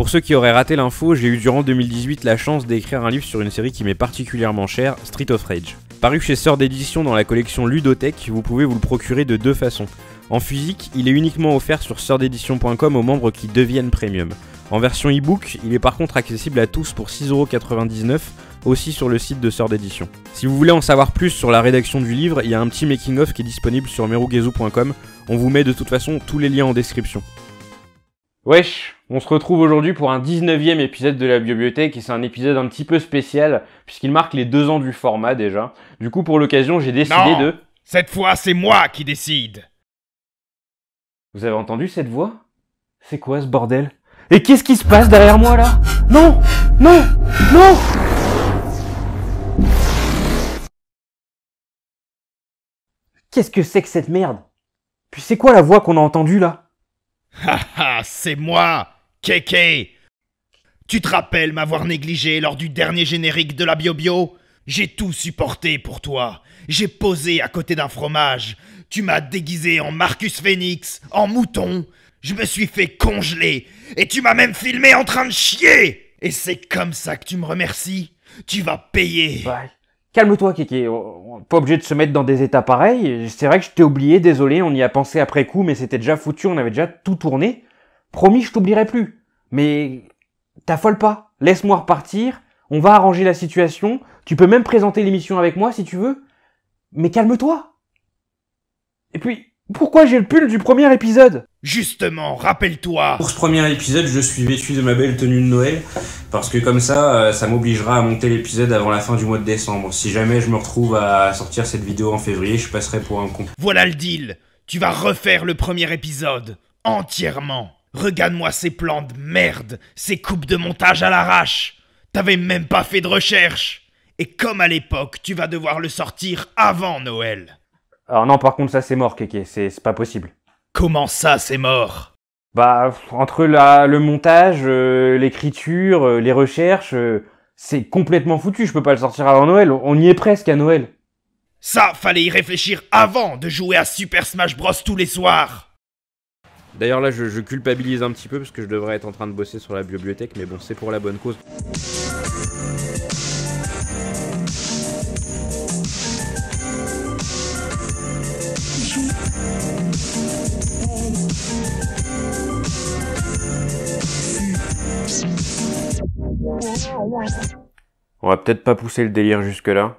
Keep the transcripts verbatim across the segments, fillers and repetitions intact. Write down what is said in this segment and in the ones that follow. Pour ceux qui auraient raté l'info, j'ai eu durant deux mille dix-huit la chance d'écrire un livre sur une série qui m'est particulièrement chère, Streets of Rage. Paru chez Third Editions dans la collection Ludothèque, vous pouvez vous le procurer de deux façons. En physique, il est uniquement offert sur third edition point com aux membres qui deviennent premium. En version e-book, il est par contre accessible à tous pour six euros quatre-vingt-dix-neuf, aussi sur le site de Third Edition. Si vous voulez en savoir plus sur la rédaction du livre, il y a un petit making-of qui est disponible sur merugezu point com, on vous met de toute façon tous les liens en description. Wesh, on se retrouve aujourd'hui pour un dix-neuvième épisode de la Biobiothèque et c'est un épisode un petit peu spécial puisqu'il marque les deux ans du format déjà. Du coup pour l'occasion j'ai décidé non de... Cette fois c'est moi qui décide. Vous avez entendu cette voix? C'est quoi ce bordel? Et qu'est-ce qui se passe derrière moi là? Non! Non! Non! Qu'est-ce que c'est que cette merde? Puis c'est quoi la voix qu'on a entendue là? Haha, c'est moi, Kéké. Tu te rappelles m'avoir négligé lors du dernier générique de la Biobio? J'ai tout supporté pour toi. J'ai posé à côté d'un fromage. Tu m'as déguisé en Marcus Phoenix, en mouton. Je me suis fait congeler. Et tu m'as même filmé en train de chier. Et c'est comme ça que tu me remercies? Tu vas payer. Ouais. Calme-toi, Kéké. On n'est pas obligé de se mettre dans des états pareils. C'est vrai que je t'ai oublié, désolé, on y a pensé après coup, mais c'était déjà foutu, on avait déjà tout tourné. Promis, je t'oublierai plus. Mais t'affole pas. Laisse-moi repartir. On va arranger la situation. Tu peux même présenter l'émission avec moi si tu veux. Mais calme-toi. Et puis... pourquoi j'ai le pull du premier épisode? Justement, rappelle-toi. Pour ce premier épisode, je suis vêtu de ma belle tenue de Noël, parce que comme ça, ça m'obligera à monter l'épisode avant la fin du mois de décembre. Si jamais je me retrouve à sortir cette vidéo en février, je passerai pour un con. Voilà le deal. Tu vas refaire le premier épisode, entièrement. Regarde-moi ces plans de merde, ces coupes de montage à l'arrache. T'avais même pas fait de recherche. Et comme à l'époque, tu vas devoir le sortir avant Noël. Alors non, par contre, ça c'est mort, Kéké, c'est pas possible. Comment ça, c'est mort? Bah, entre la, le montage, euh, l'écriture, euh, les recherches, euh, c'est complètement foutu, je peux pas le sortir avant Noël, on y est presque à Noël. Ça, fallait y réfléchir avant de jouer à Super Smash Bros tous les soirs. D'ailleurs là, je, je culpabilise un petit peu parce que je devrais être en train de bosser sur la bibliothèque, mais bon, c'est pour la bonne cause. On va peut-être pas pousser le délire jusque-là.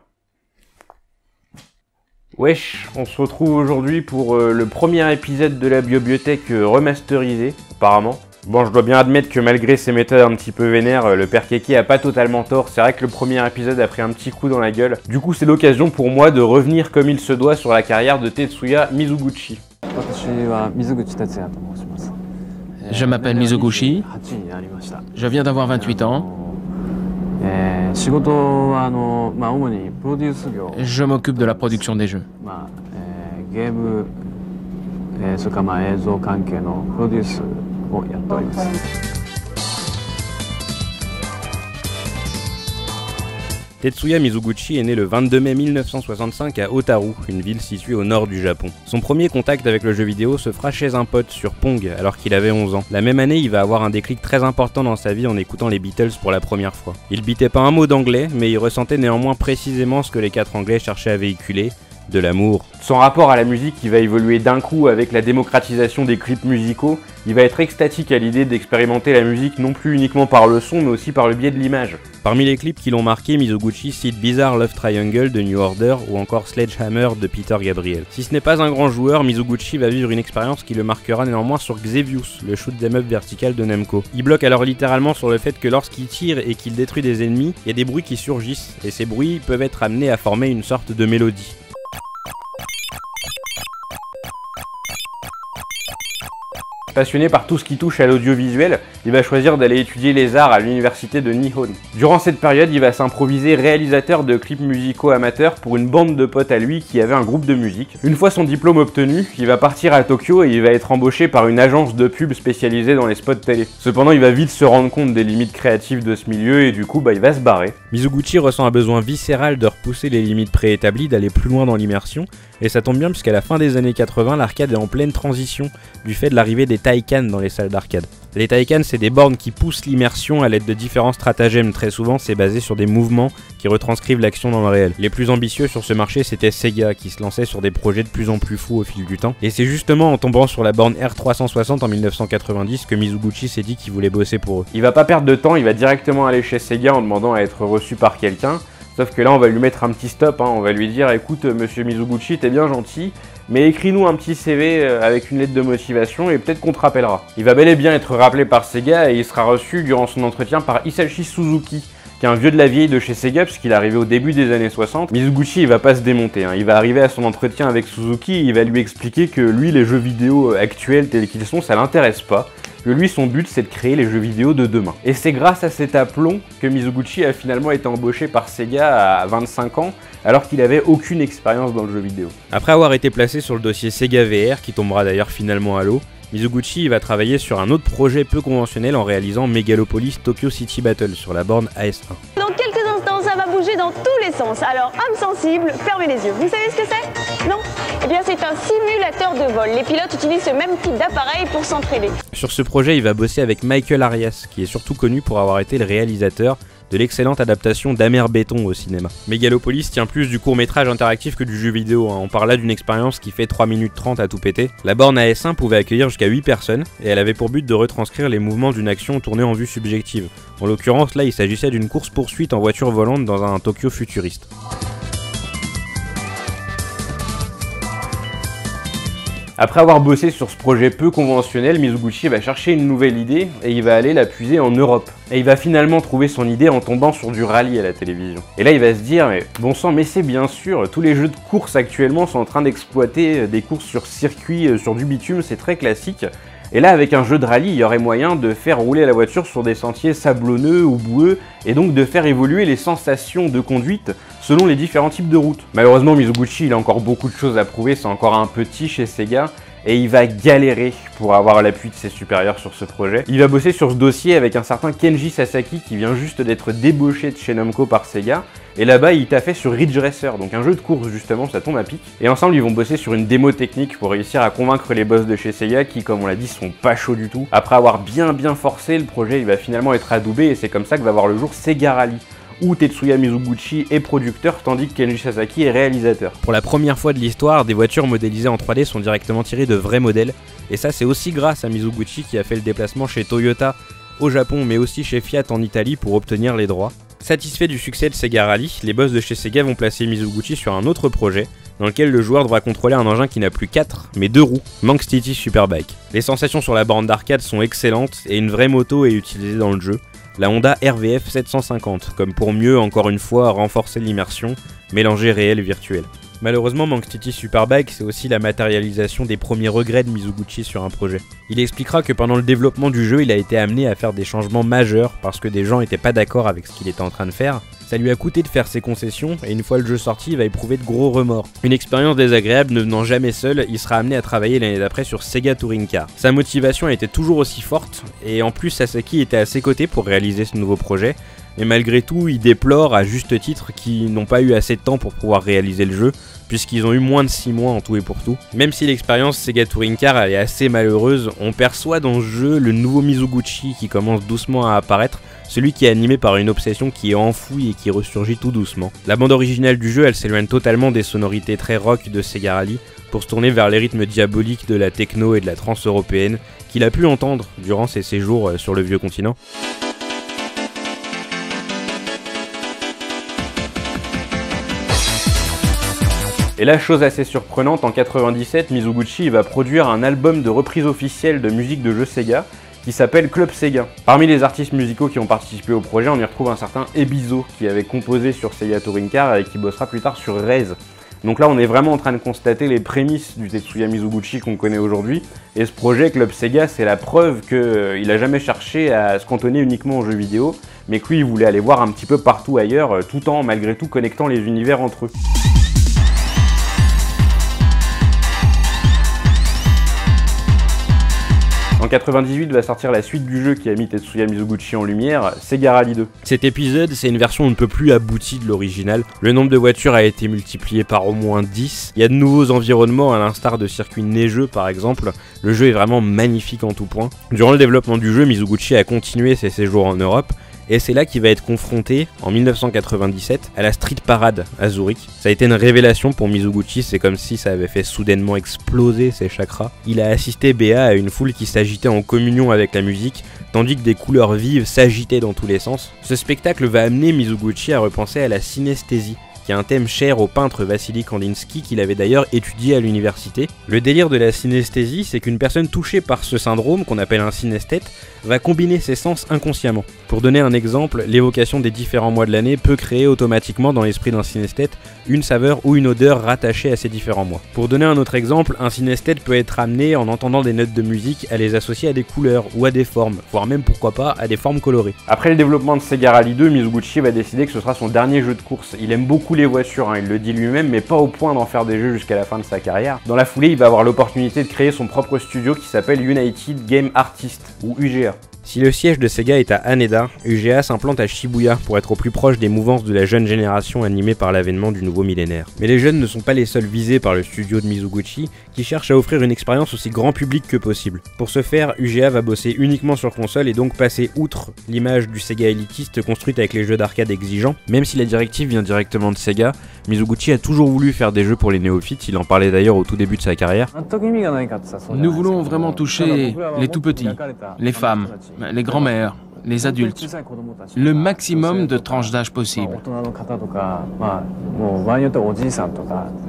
Wesh, on se retrouve aujourd'hui pour euh, le premier épisode de la Biobiothèque euh, remasterisée, apparemment. Bon, je dois bien admettre que malgré ces méthodes un petit peu vénères, euh, le père Kéké a pas totalement tort. C'est vrai que le premier épisode a pris un petit coup dans la gueule. Du coup, c'est l'occasion pour moi de revenir comme il se doit sur la carrière de Tetsuya Mizuguchi. Je m'appelle Mizuguchi, je viens d'avoir vingt-huit ans. Je m'occupe de la production des jeux. Tetsuya Mizuguchi est né le vingt-deux mai mille neuf cent soixante-cinq à Otaru, une ville située au nord du Japon. Son premier contact avec le jeu vidéo se fera chez un pote sur Pong alors qu'il avait onze ans. La même année, il va avoir un déclic très important dans sa vie en écoutant les Beatles pour la première fois. Il bitait pas un mot d'anglais, mais il ressentait néanmoins précisément ce que les quatre anglais cherchaient à véhiculer, de l'amour. Son rapport à la musique, il va évoluer d'un coup avec la démocratisation des clips musicaux. Il va être extatique à l'idée d'expérimenter la musique non plus uniquement par le son, mais aussi par le biais de l'image. Parmi les clips qui l'ont marqué, Mizuguchi cite Bizarre Love Triangle de New Order ou encore Sledgehammer de Peter Gabriel. Si ce n'est pas un grand joueur, Mizuguchi va vivre une expérience qui le marquera néanmoins sur Xevius, le shoot'em up vertical de Namco. Il bloque alors littéralement sur le fait que lorsqu'il tire et qu'il détruit des ennemis, il y a des bruits qui surgissent, et ces bruits peuvent être amenés à former une sorte de mélodie. Passionné par tout ce qui touche à l'audiovisuel, il va choisir d'aller étudier les arts à l'université de Nihon. Durant cette période, il va s'improviser réalisateur de clips musicaux amateurs pour une bande de potes à lui qui avait un groupe de musique. Une fois son diplôme obtenu, il va partir à Tokyo et il va être embauché par une agence de pub spécialisée dans les spots télé. Cependant, il va vite se rendre compte des limites créatives de ce milieu et du coup, bah, il va se barrer. Mizuguchi ressent un besoin viscéral de repousser les limites préétablies, d'aller plus loin dans l'immersion, et ça tombe bien puisqu'à la fin des années quatre-vingt, l'arcade est en pleine transition du fait de l'arrivée des taikans dans les salles d'arcade. Les taikans, c'est des bornes qui poussent l'immersion à l'aide de différents stratagèmes. Très souvent, c'est basé sur des mouvements qui retranscrivent l'action dans le réel. Les plus ambitieux sur ce marché, c'était Sega, qui se lançait sur des projets de plus en plus fous au fil du temps. Et c'est justement en tombant sur la borne R trois cent soixante en mille neuf cent quatre-vingt-dix que Mizuguchi s'est dit qu'il voulait bosser pour eux. Il va pas perdre de temps, il va directement aller chez Sega en demandant à être reçu par quelqu'un. Sauf que là, on va lui mettre un petit stop, hein. On va lui dire « Écoute, monsieur Mizuguchi, t'es bien gentil, mais écris-nous un petit C V avec une lettre de motivation et peut-être qu'on te rappellera. » Il va bel et bien être rappelé par Sega et il sera reçu durant son entretien par Hisashi Suzuki, qui est un vieux de la vieille de chez Sega puisqu'il est arrivé au début des années soixante. Mizuguchi, il va pas se démonter, hein. Il va arriver à son entretien avec Suzuki, il va lui expliquer que lui, les jeux vidéo actuels tels qu'ils sont, ça l'intéresse pas. Que lui, son but, c'est de créer les jeux vidéo de demain. Et c'est grâce à cet aplomb que Mizuguchi a finalement été embauché par Sega à vingt-cinq ans, alors qu'il n'avait aucune expérience dans le jeu vidéo. Après avoir été placé sur le dossier Sega V R, qui tombera d'ailleurs finalement à l'eau, Mizuguchi va travailler sur un autre projet peu conventionnel en réalisant Megalopolis Tokyo City Battle sur la borne A S un. Dans quelques instants, ça va bouger dans tous les sens, alors âme sensible, fermez les yeux. Vous savez ce que c'est? Non? Eh bien c'est un simulateur de vol, les pilotes utilisent ce même type d'appareil pour s'entraîner. Sur ce projet, il va bosser avec Michael Arias, qui est surtout connu pour avoir été le réalisateur de l'excellente adaptation d'Amer Béton au cinéma. Megalopolis tient plus du court-métrage interactif que du jeu vidéo, hein. On parle là d'une expérience qui fait trois minutes trente à tout péter. La borne A S un pouvait accueillir jusqu'à huit personnes, et elle avait pour but de retranscrire les mouvements d'une action tournée en vue subjective. En l'occurrence, là, il s'agissait d'une course-poursuite en voiture volante dans un Tokyo futuriste. Après avoir bossé sur ce projet peu conventionnel, Mizuguchi va chercher une nouvelle idée et il va aller la puiser en Europe. Et il va finalement trouver son idée en tombant sur du rallye à la télévision. Et là il va se dire, mais bon sang, mais c'est bien sûr, tous les jeux de course actuellement sont en train d'exploiter des courses sur circuit, sur du bitume, c'est très classique. Et là, avec un jeu de rallye, il y aurait moyen de faire rouler la voiture sur des sentiers sablonneux ou boueux, et donc de faire évoluer les sensations de conduite selon les différents types de routes. Malheureusement, Mizuguchi, il a encore beaucoup de choses à prouver, c'est encore un petit chez Sega, et il va galérer pour avoir l'appui de ses supérieurs sur ce projet. Il va bosser sur ce dossier avec un certain Kenji Sasaki, qui vient juste d'être débauché de chez Namco par Sega, et là-bas, il t'a fait sur Ridge Racer, donc un jeu de course justement, ça tombe à pic. Et ensemble, ils vont bosser sur une démo technique pour réussir à convaincre les boss de chez Sega qui, comme on l'a dit, sont pas chauds du tout. Après avoir bien bien forcé, le projet il va finalement être adoubé et c'est comme ça que va voir le jour Sega Rally, où Tetsuya Mizuguchi est producteur tandis que Kenji Sasaki est réalisateur. Pour la première fois de l'histoire, des voitures modélisées en trois D sont directement tirées de vrais modèles, et ça c'est aussi grâce à Mizuguchi qui a fait le déplacement chez Toyota au Japon mais aussi chez Fiat en Italie pour obtenir les droits. Satisfaits du succès de Sega Rally, les boss de chez Sega vont placer Mizuguchi sur un autre projet dans lequel le joueur devra contrôler un engin qui n'a plus quatre, mais deux roues, Manx T T Superbike. Les sensations sur la borne d'arcade sont excellentes et une vraie moto est utilisée dans le jeu, la Honda R V F sept cent cinquante, comme pour mieux, encore une fois, renforcer l'immersion, mélanger réel et virtuel. Malheureusement, Manx T T Superbike, c'est aussi la matérialisation des premiers regrets de Mizuguchi sur un projet. Il expliquera que pendant le développement du jeu, il a été amené à faire des changements majeurs parce que des gens n'étaient pas d'accord avec ce qu'il était en train de faire. Ça lui a coûté de faire ses concessions, et une fois le jeu sorti, il va éprouver de gros remords. Une expérience désagréable ne venant jamais seul, il sera amené à travailler l'année d'après sur Sega Touring Car. Sa motivation était toujours aussi forte, et en plus Sasaki était à ses côtés pour réaliser ce nouveau projet, mais malgré tout, il déplore à juste titre qu'ils n'ont pas eu assez de temps pour pouvoir réaliser le jeu, puisqu'ils ont eu moins de six mois en tout et pour tout. Même si l'expérience Sega Touring Car elle est assez malheureuse, on perçoit dans ce jeu le nouveau Mizuguchi qui commence doucement à apparaître, celui qui est animé par une obsession qui est enfouie et qui ressurgit tout doucement. La bande originale du jeu, elle s'éloigne totalement des sonorités très rock de Sega Rally pour se tourner vers les rythmes diaboliques de la techno et de la trance européenne qu'il a pu entendre durant ses séjours sur le vieux continent. Et la chose assez surprenante, en quatre-vingt-dix-sept, Mizuguchi va produire un album de reprise officielle de musique de jeux Sega qui s'appelle Club SEGA. Parmi les artistes musicaux qui ont participé au projet, on y retrouve un certain Ebizo qui avait composé sur Sega Touring Car et qui bossera plus tard sur R E Z. Donc là, on est vraiment en train de constater les prémices du Tetsuya Mizuguchi qu'on connaît aujourd'hui. Et ce projet Club SEGA, c'est la preuve qu'il n'a jamais cherché à se cantonner uniquement aux jeux vidéo, mais que lui, il voulait aller voir un petit peu partout ailleurs, tout en, malgré tout, connectant les univers entre eux. En quatre-vingt-dix-huit va sortir la suite du jeu qui a mis Tetsuya Mizuguchi en lumière, Sega Rally deux. Cet épisode, c'est une version un peu plus aboutie de l'original. Le nombre de voitures a été multiplié par au moins dix. Il y a de nouveaux environnements à l'instar de circuits neigeux par exemple. Le jeu est vraiment magnifique en tout point. Durant le développement du jeu, Mizuguchi a continué ses séjours en Europe. Et c'est là qu'il va être confronté, en mille neuf cent quatre-vingt-dix-sept, à la Street Parade à Zurich. Ça a été une révélation pour Mizuguchi, c'est comme si ça avait fait soudainement exploser ses chakras. Il a assisté béat à une foule qui s'agitait en communion avec la musique, tandis que des couleurs vives s'agitaient dans tous les sens. Ce spectacle va amener Mizuguchi à repenser à la synesthésie, qui est un thème cher au peintre Vassili Kandinsky qu'il avait d'ailleurs étudié à l'université. Le délire de la synesthésie, c'est qu'une personne touchée par ce syndrome, qu'on appelle un synesthète, va combiner ses sens inconsciemment. Pour donner un exemple, l'évocation des différents mois de l'année peut créer automatiquement dans l'esprit d'un synesthète une saveur ou une odeur rattachée à ces différents mois. Pour donner un autre exemple, un synesthète peut être amené, en entendant des notes de musique, à les associer à des couleurs ou à des formes, voire même pourquoi pas à des formes colorées. Après le développement de Sega Rally deux, Mizuguchi va décider que ce sera son dernier jeu de course. Il aime beaucoup les voitures, hein, il le dit lui-même, mais pas au point d'en faire des jeux jusqu'à la fin de sa carrière. Dans la foulée, il va avoir l'opportunité de créer son propre studio qui s'appelle United Game Artists, ou U G A. Si le siège de Sega est à Haneda, U G A s'implante à Shibuya pour être au plus proche des mouvances de la jeune génération animée par l'avènement du nouveau millénaire. Mais les jeunes ne sont pas les seuls visés par le studio de Mizuguchi, qui cherche à offrir une expérience aussi grand public que possible. Pour ce faire, U G A va bosser uniquement sur console et donc passer outre l'image du Sega élitiste construite avec les jeux d'arcade exigeants. Même si la directive vient directement de Sega, Mizuguchi a toujours voulu faire des jeux pour les néophytes, il en parlait d'ailleurs au tout début de sa carrière. Nous voulons vraiment toucher les tout petits, les femmes, les grands-mères, les adultes, le maximum de tranches d'âge possible.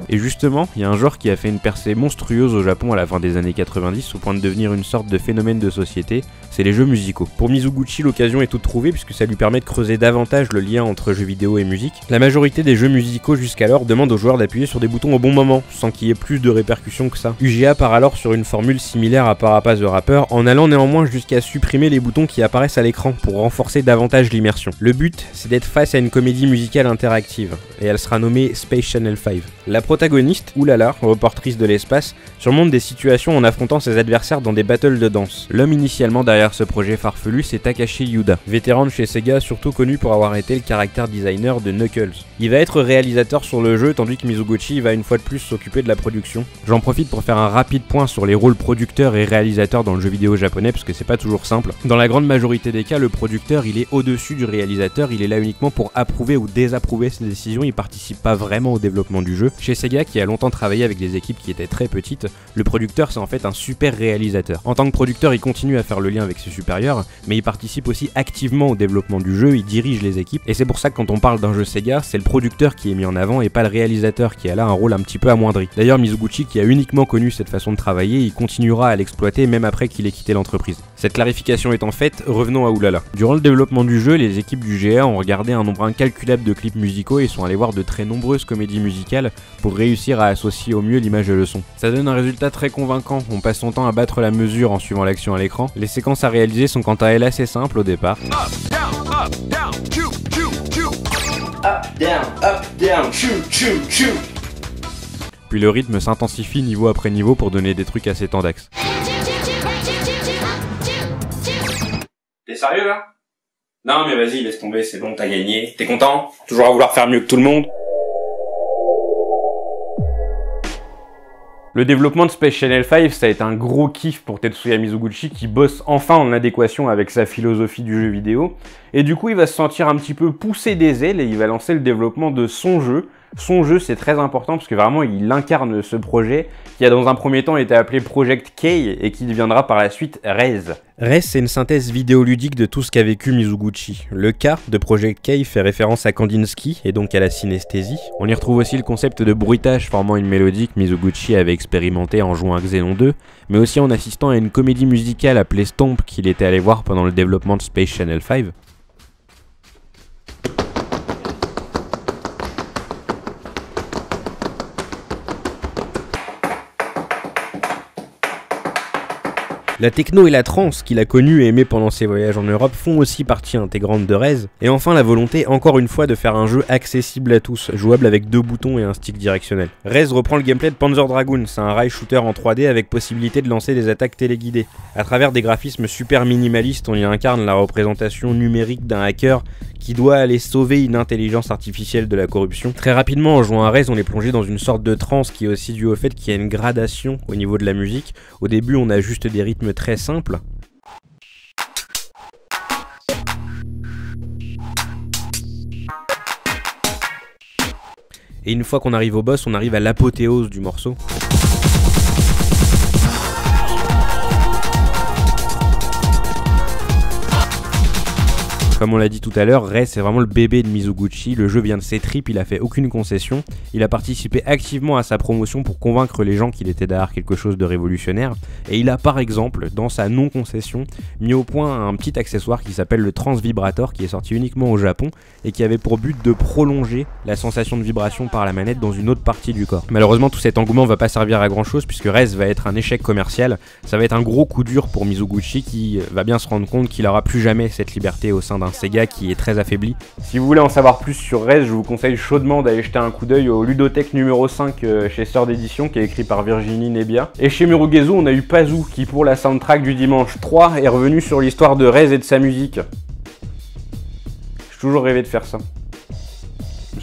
Et justement, il y a un genre qui a fait une percée monstrueuse au Japon à la fin des années quatre-vingt-dix au point de devenir une sorte de phénomène de société, c'est les jeux musicaux. Pour Mizuguchi, l'occasion est toute trouvée puisque ça lui permet de creuser davantage le lien entre jeux vidéo et musique. La majorité des jeux musicaux jusqu'alors demandent aux joueurs d'appuyer sur des boutons au bon moment, sans qu'il y ait plus de répercussions que ça. U G A part alors sur une formule similaire à Parappa the Rapper, en allant néanmoins jusqu'à supprimer les boutons qui apparaissent à l'écran pour renforcer davantage l'immersion. Le but, c'est d'être face à une comédie musicale interactive, et elle sera nommée Space Channel cinq. La protagoniste, Oulala, reportrice de l'espace, surmonte des situations en affrontant ses adversaires dans des battles de danse. L'homme initialement derrière ce projet farfelu, c'est Takashi Yuda, vétéran de chez Sega, surtout connu pour avoir été le caractère designer de Knuckles. Il va être réalisateur sur le jeu, tandis que Mizuguchi va une fois de plus s'occuper de la production. J'en profite pour faire un rapide point sur les rôles producteurs et réalisateurs dans le jeu vidéo japonais, parce que c'est pas toujours simple. Dans la grande majorité des cas, le producteur, il est au-dessus du réalisateur, il est là uniquement pour approuver ou désapprouver ses décisions, il participe pas vraiment au développement du jeu. Chez Sega, qui a longtemps travaillé avec des équipes qui étaient très petites, le producteur c'est en fait un super réalisateur. En tant que producteur, il continue à faire le lien avec ses supérieurs, mais il participe aussi activement au développement du jeu, il dirige les équipes, et c'est pour ça que quand on parle d'un jeu Sega, c'est le producteur qui est mis en avant et pas le réalisateur qui a là un rôle un petit peu amoindri. D'ailleurs, Mizuguchi, qui a uniquement connu cette façon de travailler, il continuera à l'exploiter même après qu'il ait quitté l'entreprise. Cette clarification étant faite, revenons à Oulala. Durant le développement du jeu, les équipes du G A ont regardé un nombre incalculable de clips musicaux et sont allés voir de très nombreuses comédies musicales pour réussir à associer au mieux l'image et le son. Ça donne un résultat très convaincant, on passe son temps à battre la mesure en suivant l'action à l'écran. Les séquences à réaliser sont quant à elles assez simples au départ. Up, down, up, down, choo, choo, choo. Up, down, up, down, choo, choo, choo. Puis le rythme s'intensifie niveau après niveau pour donner des trucs assez tendax. T'es sérieux là? Non mais vas-y, laisse tomber, c'est bon, t'as gagné. T'es content? Toujours à vouloir faire mieux que tout le monde. Le développement de Space Channel cinq, ça a été un gros kiff pour Tetsuya Mizuguchi qui bosse enfin en adéquation avec sa philosophie du jeu vidéo. Et du coup, il va se sentir un petit peu poussé des ailes et il va lancer le développement de son jeu. Son jeu, c'est très important parce que vraiment, il incarne ce projet qui a dans un premier temps été appelé Project K et qui deviendra par la suite R E Z. R E Z, c'est une synthèse vidéoludique de tout ce qu'a vécu Mizuguchi. Le K de Project K fait référence à Kandinsky et donc à la synesthésie. On y retrouve aussi le concept de bruitage formant une mélodie que Mizuguchi avait expérimenté en jouant à Xenon deux, mais aussi en assistant à une comédie musicale appelée Stomp qu'il était allé voir pendant le développement de Space Channel cinq. La techno et la trance qu'il a connue et aimée pendant ses voyages en Europe font aussi partie intégrante de R E Z, et enfin la volonté encore une fois de faire un jeu accessible à tous, jouable avec deux boutons et un stick directionnel. R E Z reprend le gameplay de Panzer Dragoon, c'est un rail shooter en trois D avec possibilité de lancer des attaques téléguidées. À travers des graphismes super minimalistes, on y incarne la représentation numérique d'un hacker qui doit aller sauver une intelligence artificielle de la corruption. Très rapidement, en jouant à R E Z, on est plongé dans une sorte de transe qui est aussi due au fait qu'il y a une gradation au niveau de la musique. Au début, on a juste des rythmes très simples. Et une fois qu'on arrive au boss, on arrive à l'apothéose du morceau. Comme on l'a dit tout à l'heure, R E Z c'est vraiment le bébé de Mizuguchi, le jeu vient de ses tripes, il a fait aucune concession, il a participé activement à sa promotion pour convaincre les gens qu'il était derrière quelque chose de révolutionnaire, et il a par exemple, dans sa non-concession, mis au point un petit accessoire qui s'appelle le Transvibrator, qui est sorti uniquement au Japon, et qui avait pour but de prolonger la sensation de vibration par la manette dans une autre partie du corps. Malheureusement tout cet engouement va pas servir à grand chose, puisque R E Z va être un échec commercial, ça va être un gros coup dur pour Mizuguchi qui va bien se rendre compte qu'il aura plus jamais cette liberté au sein d'un Sega qui est très affaibli. Si vous voulez en savoir plus sur R E Z, je vous conseille chaudement d'aller jeter un coup d'œil au Ludothèque numéro cinq euh, chez Third Editions qui est écrit par Virginie Nebia. Et chez Murugezu, on a eu Pazou qui pour la soundtrack du dimanche trois est revenu sur l'histoire de R E Z et de sa musique. J'ai toujours rêvé de faire ça.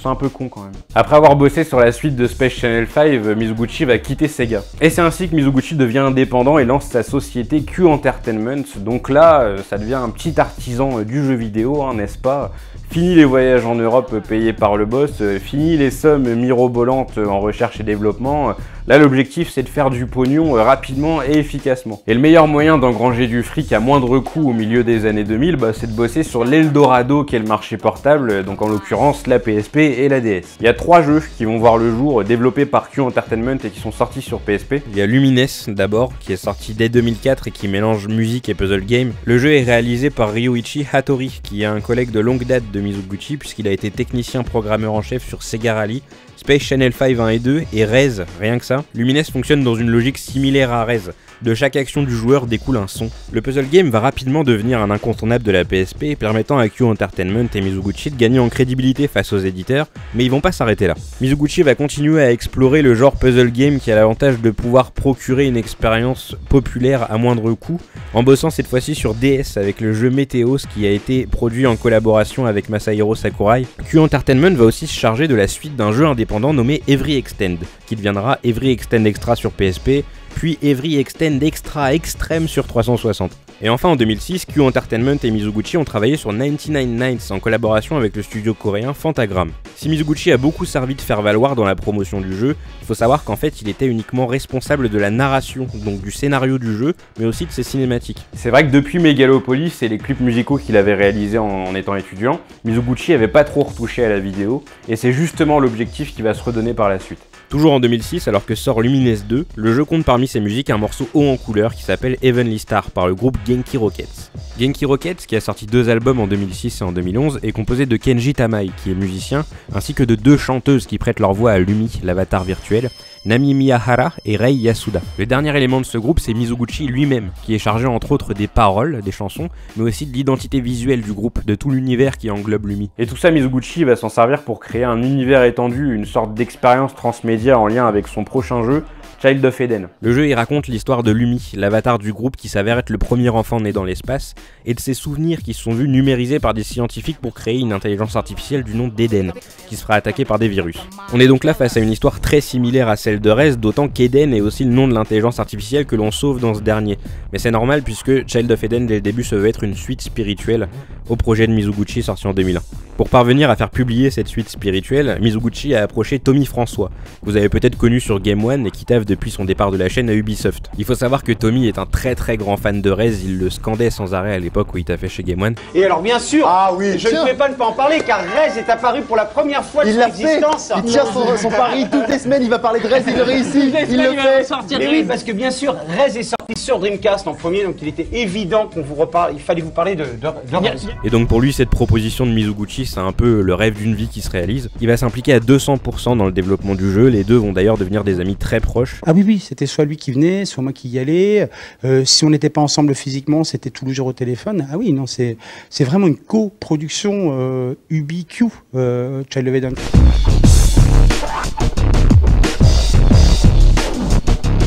C'est un peu con quand même. Après avoir bossé sur la suite de Space Channel cinq, Mizuguchi va quitter Sega. Et c'est ainsi que Mizuguchi devient indépendant et lance sa société Q Entertainment. Donc là, ça devient un petit artisan du jeu vidéo, hein, n'est-ce pas? Fini les voyages en Europe payés par le boss, fini les sommes mirobolantes en recherche et développement. Là, l'objectif, c'est de faire du pognon rapidement et efficacement. Et le meilleur moyen d'engranger du fric à moindre coût au milieu des années deux mille, bah, c'est de bosser sur l'Eldorado qui est le marché portable, donc en l'occurrence la P S P et la D S. Il y a trois jeux qui vont voir le jour, développés par Q Entertainment et qui sont sortis sur P S P. Il y a Lumines d'abord, qui est sorti dès deux mille quatre et qui mélange musique et puzzle game. Le jeu est réalisé par Ryuichi Hattori, qui est un collègue de longue date de Mizuguchi, puisqu'il a été technicien programmeur en chef sur Sega Rally, Space Channel cinq, un et deux, et R E Z, rien que ça. Lumines fonctionne dans une logique similaire à R E Z. De chaque action du joueur découle un son. Le puzzle game va rapidement devenir un incontournable de la P S P, permettant à Q Entertainment et Mizuguchi de gagner en crédibilité face aux éditeurs, mais ils vont pas s'arrêter là. Mizuguchi va continuer à explorer le genre puzzle game qui a l'avantage de pouvoir procurer une expérience populaire à moindre coût, en bossant cette fois-ci sur D S avec le jeu Météos qui a été produit en collaboration avec Masahiro Sakurai. Q Entertainment va aussi se charger de la suite d'un jeu indépendant nommé Every Extend, qui deviendra Every Extend Extra sur P S P, puis Every Extend Extra Extreme sur trois cent soixante. Et enfin en deux mille six, Q Entertainment et Mizuguchi ont travaillé sur quatre-vingt-dix-neuf Nights en collaboration avec le studio coréen Fantagram. Si Mizuguchi a beaucoup servi de faire valoir dans la promotion du jeu, il faut savoir qu'en fait il était uniquement responsable de la narration, donc du scénario du jeu, mais aussi de ses cinématiques. C'est vrai que depuis Megalopolis et les clips musicaux qu'il avait réalisés en étant étudiant, Mizuguchi avait pas trop retouché à la vidéo, et c'est justement l'objectif qui va se redonner par la suite. Toujours en deux mille six, alors que sort Lumines deux, le jeu compte parmi ses musiques un morceau haut en couleur qui s'appelle Heavenly Star par le groupe Genki Rockets. Genki Rockets, qui a sorti deux albums en deux mille six et en deux mille onze, est composé de Kenji Tamai, qui est musicien, ainsi que de deux chanteuses qui prêtent leur voix à Lumi, l'avatar virtuel, Nami Miyahara et Rei Yasuda. Le dernier élément de ce groupe, c'est Mizuguchi lui-même, qui est chargé entre autres des paroles, des chansons, mais aussi de l'identité visuelle du groupe, de tout l'univers qui englobe Lumi. Et tout ça, Mizuguchi va s'en servir pour créer un univers étendu, une sorte d'expérience transmédia en lien avec son prochain jeu, Child of Eden. Le jeu y raconte l'histoire de Lumi, l'avatar du groupe qui s'avère être le premier enfant né dans l'espace, et de ses souvenirs qui se sont vus numérisés par des scientifiques pour créer une intelligence artificielle du nom d'Eden, qui se fera attaquer par des virus. On est donc là face à une histoire très similaire à celle de R E Z, d'autant qu'Eden est aussi le nom de l'intelligence artificielle que l'on sauve dans ce dernier. Mais c'est normal puisque Child of Eden dès le début se veut être une suite spirituelle au projet de Mizuguchi sorti en deux mille un. Pour parvenir à faire publier cette suite spirituelle, Mizuguchi a approché Tommy François, que vous avez peut-être connu sur Game One et qui taffe depuis son départ de la chaîne à Ubisoft. Il faut savoir que Tommy est un très très grand fan de R E Z, il le scandait sans arrêt à l'époque où il taffait chez Game One. Et alors bien sûr, ah oui, je ne peux pas ne pas en parler car R E Z est apparu pour la première fois de son existence. Il tient son, son pari, toutes les semaines il va parler de R E Z, il le réussit, il le fait. Mais oui, parce que bien sûr, R E Z est sorti sorti sur Dreamcast en premier, donc il était évident qu'on vous reparle, il fallait vous parler de, de, de R E Z. Et donc pour lui, cette proposition de Mizuguchi, c'est un peu le rêve d'une vie qui se réalise. Il va s'impliquer à deux cents pour cent dans le développement du jeu, les deux vont d'ailleurs devenir des amis très proches. Ah oui, oui, c'était soit lui qui venait, soit moi qui y allais. Euh, si on n'était pas ensemble physiquement, c'était tous les jours au téléphone. Ah oui, non, c'est vraiment une coproduction euh, Ubi-Q, euh, Child of Eden.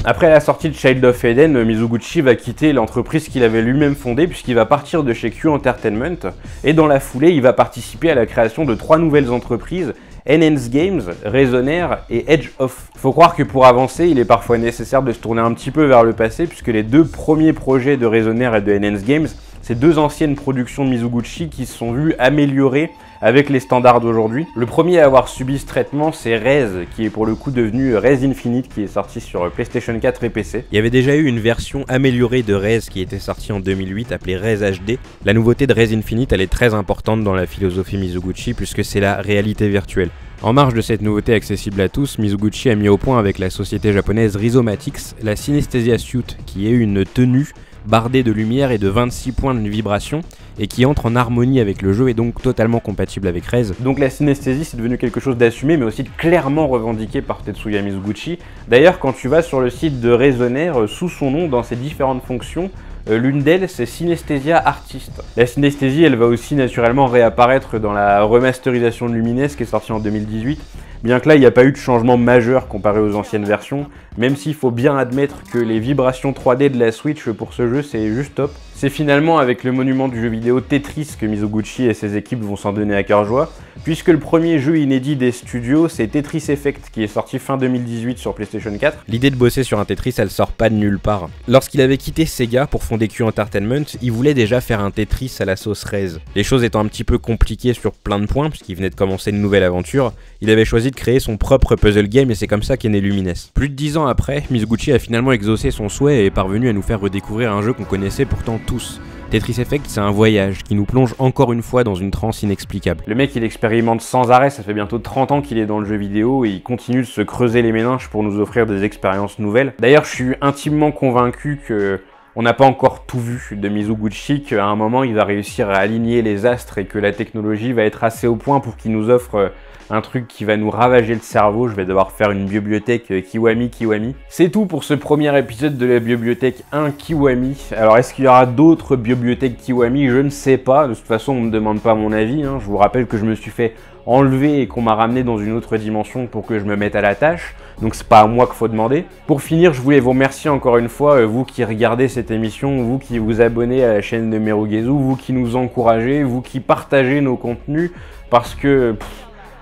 Après la sortie de Child of Eden, Mizuguchi va quitter l'entreprise qu'il avait lui-même fondée puisqu'il va partir de chez Q Entertainment et dans la foulée, il va participer à la création de trois nouvelles entreprises, Enhance Games, Resonair et Edge Off. Faut croire que pour avancer, il est parfois nécessaire de se tourner un petit peu vers le passé puisque les deux premiers projets de Resonair et de Enhance Games, c'est deux anciennes productions de Mizuguchi qui se sont vues améliorées avec les standards d'aujourd'hui. Le premier à avoir subi ce traitement, c'est R E Z, qui est pour le coup devenu R E Z Infinite, qui est sorti sur PlayStation quatre et P C. Il y avait déjà eu une version améliorée de R E Z qui était sortie en deux mille huit, appelée R E Z H D. La nouveauté de R E Z Infinite, elle est très importante dans la philosophie Mizuguchi, puisque c'est la réalité virtuelle. En marge de cette nouveauté accessible à tous, Mizuguchi a mis au point avec la société japonaise Rhizomatics la Synesthesia Suit, qui est une tenue bardée de lumière et de vingt-six points de vibration et qui entre en harmonie avec le jeu et donc totalement compatible avec R E Z. Donc la synesthésie, c'est devenu quelque chose d'assumé mais aussi clairement revendiqué par Tetsuya Mizuguchi. D'ailleurs, quand tu vas sur le site de Resonair, sous son nom, dans ses différentes fonctions, l'une d'elles, c'est Synesthesia Artist. La synesthésie, elle va aussi naturellement réapparaître dans la remasterisation de Lumines qui est sortie en deux mille dix-huit. Bien que là, il n'y a pas eu de changement majeur comparé aux anciennes versions, même s'il faut bien admettre que les vibrations trois D de la Switch pour ce jeu, c'est juste top. C'est finalement avec le monument du jeu vidéo Tetris que Mizuguchi et ses équipes vont s'en donner à cœur joie, puisque le premier jeu inédit des studios, c'est Tetris Effect, qui est sorti fin deux mille dix-huit sur PlayStation quatre. L'idée de bosser sur un Tetris, elle sort pas de nulle part. Lorsqu'il avait quitté Sega pour fonder Q Entertainment, il voulait déjà faire un Tetris à la sauce R E Z. Les choses étant un petit peu compliquées sur plein de points, puisqu'il venait de commencer une nouvelle aventure, il avait choisi de créer son propre puzzle game et c'est comme ça qu'est né Lumines. Plus de dix ans après, Mizuguchi a finalement exaucé son souhait et est parvenu à nous faire redécouvrir un jeu qu'on connaissait pourtant tous. Tetris Effect, c'est un voyage qui nous plonge encore une fois dans une transe inexplicable. Le mec, il expérimente sans arrêt, ça fait bientôt trente ans qu'il est dans le jeu vidéo et il continue de se creuser les méninges pour nous offrir des expériences nouvelles. D'ailleurs, je suis intimement convaincu que on n'a pas encore tout vu de Mizuguchi, qu'à un moment il va réussir à aligner les astres et que la technologie va être assez au point pour qu'il nous offre un truc qui va nous ravager le cerveau. Je vais devoir faire une bibliothèque Kiwami Kiwami. C'est tout pour ce premier épisode de la bibliothèque un Kiwami. Alors est-ce qu'il y aura d'autres bibliothèques Kiwami? Je ne sais pas, de toute façon on ne me demande pas mon avis, hein. Je vous rappelle que je me suis fait enlevé et qu'on m'a ramené dans une autre dimension pour que je me mette à la tâche, donc c'est pas à moi qu'il faut demander. Pour finir, je voulais vous remercier encore une fois, vous qui regardez cette émission, vous qui vous abonnez à la chaîne de Merugezu, vous qui nous encouragez, vous qui partagez nos contenus, parce que... Pff,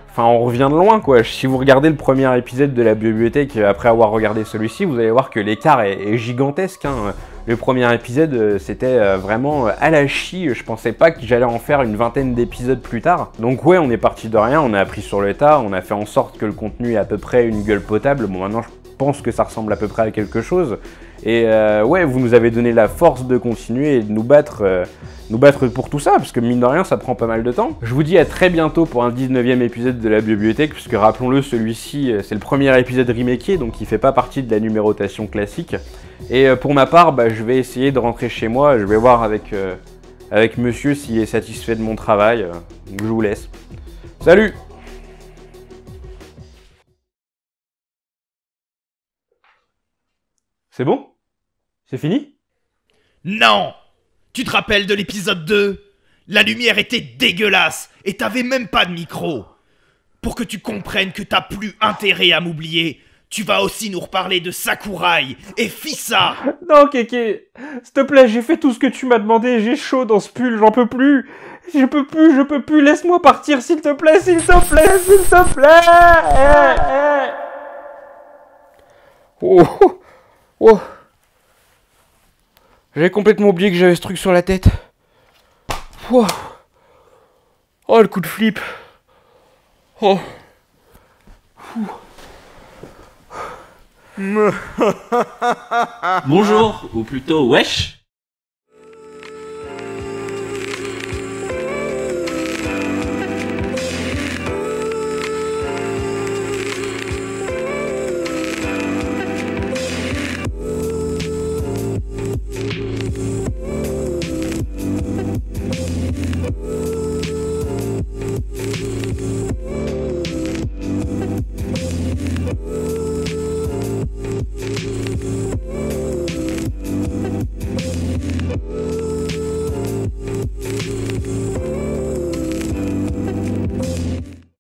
enfin, on revient de loin, quoi. Si vous regardez le premier épisode de la bibliothèque après avoir regardé celui-ci, vous allez voir que l'écart est, est gigantesque, hein. Le premier épisode, c'était vraiment à la chie. Je pensais pas que j'allais en faire une vingtaine d'épisodes plus tard. Donc ouais, on est parti de rien, on a appris sur le tas, on a fait en sorte que le contenu ait à peu près une gueule potable. Bon, maintenant, je pense que ça ressemble à peu près à quelque chose. Et euh, ouais, vous nous avez donné la force de continuer et de nous battre, euh, nous battre pour tout ça, parce que mine de rien, ça prend pas mal de temps. Je vous dis à très bientôt pour un dix-neuvième épisode de la bibliothèque, puisque rappelons-le, celui-ci, c'est le premier épisode remaké, donc il fait pas partie de la numérotation classique. Et euh, pour ma part, bah, je vais essayer de rentrer chez moi, je vais voir avec, euh, avec monsieur s'il est satisfait de mon travail. Donc je vous laisse. Salut! C'est bon? C'est fini? Non! Tu te rappelles de l'épisode deux? La lumière était dégueulasse et t'avais même pas de micro. Pour que tu comprennes que t'as plus intérêt à m'oublier, tu vas aussi nous reparler de Sakurai et Fissa. Non, Kéké, s'il te plaît, j'ai fait tout ce que tu m'as demandé, j'ai chaud dans ce pull, j'en peux plus. Je peux plus, je peux plus, laisse-moi partir, s'il te plaît, s'il te plaît, s'il te plaît. Oh, oh. J'avais complètement oublié que j'avais ce truc sur la tête. Wow. Oh, le coup de flip. Oh. Bonjour, ou plutôt wesh. We'll be right back.